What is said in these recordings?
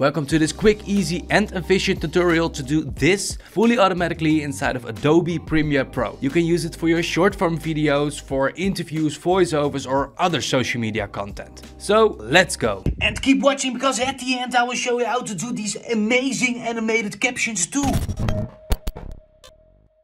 Welcome to this quick, easy and efficient tutorial to do this fully automatically inside of Adobe Premiere Pro. You can use it for your short form videos, for interviews, voiceovers or other social media content. So let's go. And keep watching, because at the end I will show you how to do these amazing animated captions too.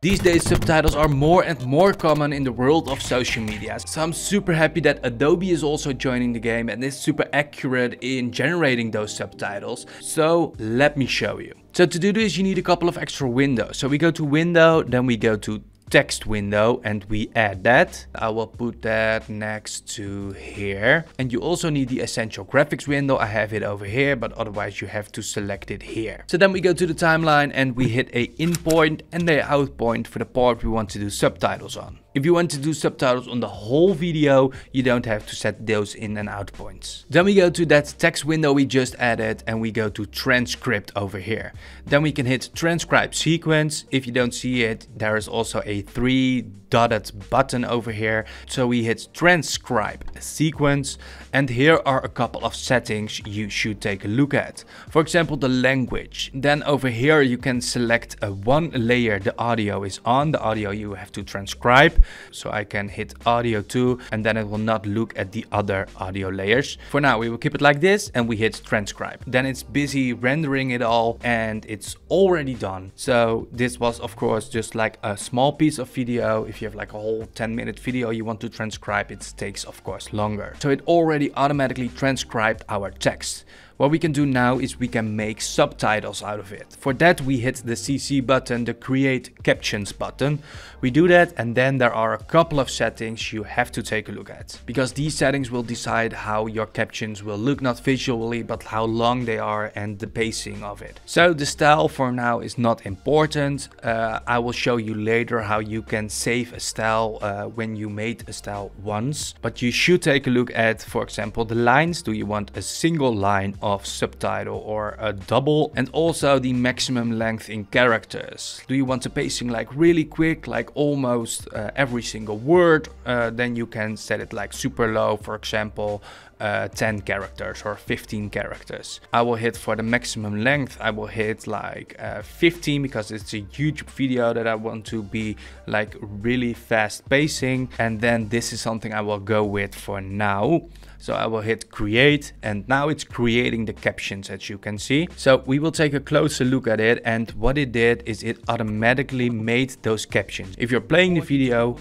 These days, subtitles are more and more common in the world of social media. So I'm super happy that Adobe is also joining the game and is super accurate in generating those subtitles. So let me show you. So to do this, you need a couple of extra windows. So we go to Window, then we go to Text Window and we add that. I will put that next to here. And you also need the Essential Graphics window. I have it over here, but otherwise you have to select it here. So then we go to the timeline and we hit a in point and a out point for the part we want to do subtitles on. If you want to do subtitles on the whole video, you don't have to set those in and out points. Then we go to that text window we just added and we go to transcript over here. Then we can hit transcribe sequence. If you don't see it, there is also a three dotted button over here. So we hit transcribe sequence. And here are a couple of settings you should take a look at. For example, the language. Then over here, you can select one layer the audio is on, the audio you have to transcribe. So I can hit audio 2 and then it will not look at the other audio layers. For now, we will keep it like this and we hit transcribe. Then it's busy rendering it all and it's already done. So this was of course just like a small piece of video. If you have like a whole 10-minute video you want to transcribe, it takes of course longer. So it already automatically transcribed our text. What we can do now is we can make subtitles out of it. For that we hit the CC button, the create captions button. We do that and then there are a couple of settings you have to take a look at, because these settings will decide how your captions will look, not visually but how long they are and the pacing of it. So the style for now is not important. I will show you later how you can save a style when you made a style once. But you should take a look at, for example, the lines. Do you want a single line of subtitle or a double? And also the maximum length in characters. Do you want the pacing like really quick, like almost every single word? Then you can set it like super low, for example 10 characters or 15 characters. I will hit for the maximum length, I will hit like 15, because it's a YouTube video that I want to be like really fast pacing. And then this is something I will go with for now. So I will hit create and now it's creating the captions, as you can see. So we will take a closer look at it, and what it did is it automatically made those captions. If you're playing the video,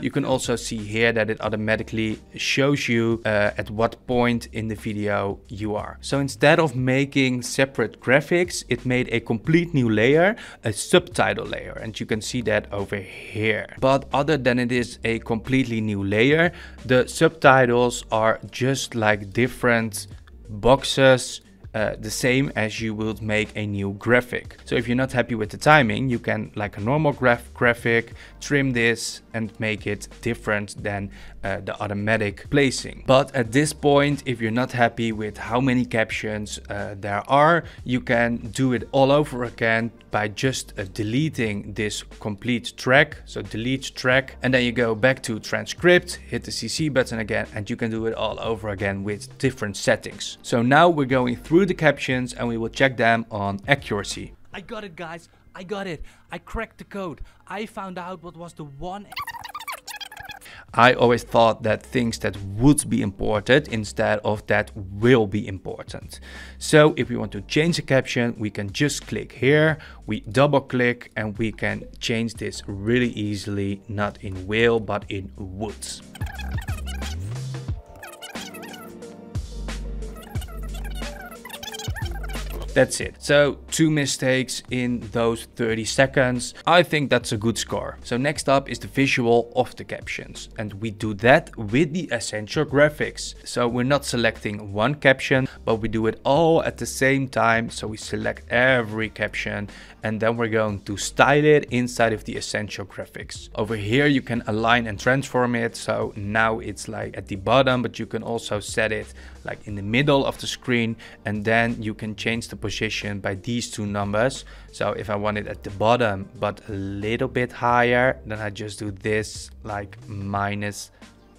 you can also see here that it automatically shows you at what point in the video you are. So instead of making separate graphics, it made a complete new layer, a subtitle layer, and you can see that over here. But other than it is a completely new layer, the subtitles are just like different boxes, the same as you would make a new graphic. So if you're not happy with the timing, you can, like a normal graphic, trim this and make it different than the automatic placing. But at this point, if you're not happy with how many captions there are, you can do it all over again by just deleting this complete track. So delete track, and then you go back to transcript, hit the CC button again, and you can do it all over again with different settings. So now we're going through the captions and we will check them on accuracy. I got it, guys, I got it. I cracked the code. I found out what was the one. I always thought that things that would be imported instead of that will be important. So if we want to change the caption, we can just click here, we double click, and we can change this really easily, not in will but in would. That's it. So 2 mistakes in those 30 seconds. I think that's a good score. So next up is the visual of the captions. And we do that with the essential graphics. So we're not selecting one caption, but we do it all at the same time. So we select every caption and then we're going to style it inside of the essential graphics. Over here, you can align and transform it. So now it's like at the bottom, but you can also set it like in the middle of the screen. And then you can change the position by these 2 numbers. So if I want it at the bottom but a little bit higher, then I just do this like minus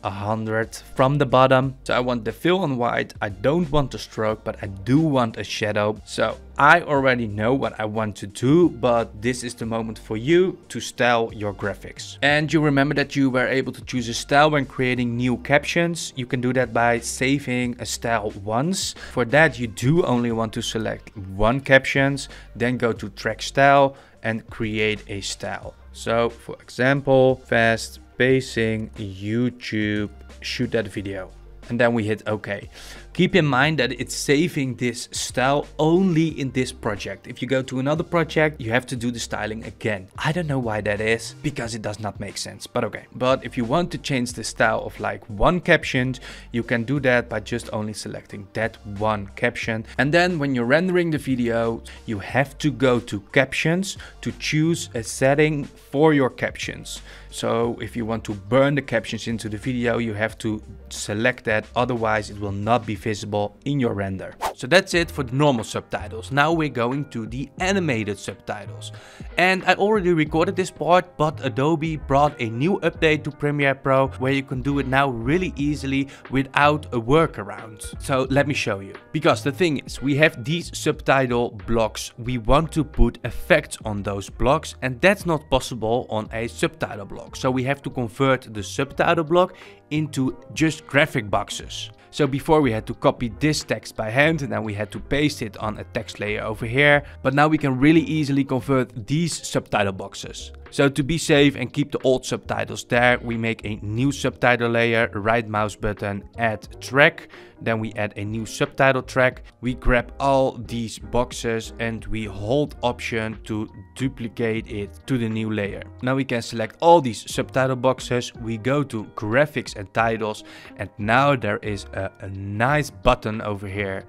100 from the bottom. So I want the fill on white. I don't want the stroke, but I do want a shadow. So I already know what I want to do, but this is the moment for you to style your graphics. And you remember that you were able to choose a style when creating new captions. You can do that by saving a style once. For that, you do only want to select one captions, then go to track style and create a style. So for example, fast pacing YouTube, shoot that video. And then we hit OK. Keep in mind that it's saving this style only in this project. If you go to another project, you have to do the styling again. I don't know why that is, because it does not make sense, but okay. But if you want to change the style of like one caption, you can do that by just only selecting that one caption. And then when you're rendering the video, you have to go to captions to choose a setting for your captions. So if you want to burn the captions into the video, you have to select that, otherwise it will not be visible in your render. So that's it for the normal subtitles. Now we're going to the animated subtitles. And I already recorded this part, but Adobe brought a new update to Premiere Pro where you can do it now really easily without a workaround. So let me show you. Because the thing is, we have these subtitle blocks. We want to put effects on those blocks, and that's not possible on a subtitle block. So we have to convert the subtitle block into just graphic boxes. So before we had to copy this text by hand and then we had to paste it on a text layer over here. But now we can really easily convert these subtitle boxes. So to be safe and keep the old subtitles there, we make a new subtitle layer, right mouse button, add track. Then we add a new subtitle track. We grab all these boxes and we hold option to duplicate it to the new layer. Now we can select all these subtitle boxes. We go to graphics and titles, and now there is a nice button over here.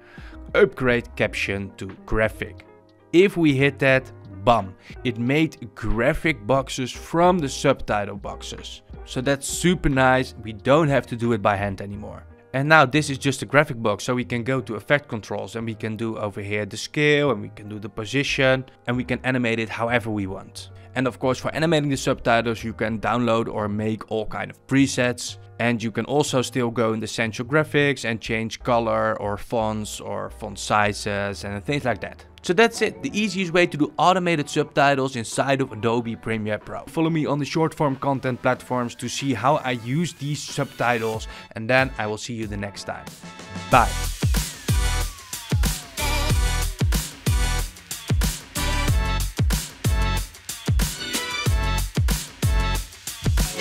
Upgrade caption to graphic. If we hit that, bam, it made graphic boxes from the subtitle boxes. So that's super nice. We don't have to do it by hand anymore. And now this is just a graphic box, so we can go to effect controls and we can do over here the scale, and we can do the position, and we can animate it however we want. And of course, for animating the subtitles, you can download or make all kind of presets. And you can also still go in the essential graphics and change color or font sizes and things like that. So that's it, the easiest way to do automated subtitles inside of Adobe Premiere Pro. Follow me on the short form content platforms to see how I use these subtitles, and then I will see you the next time. Bye.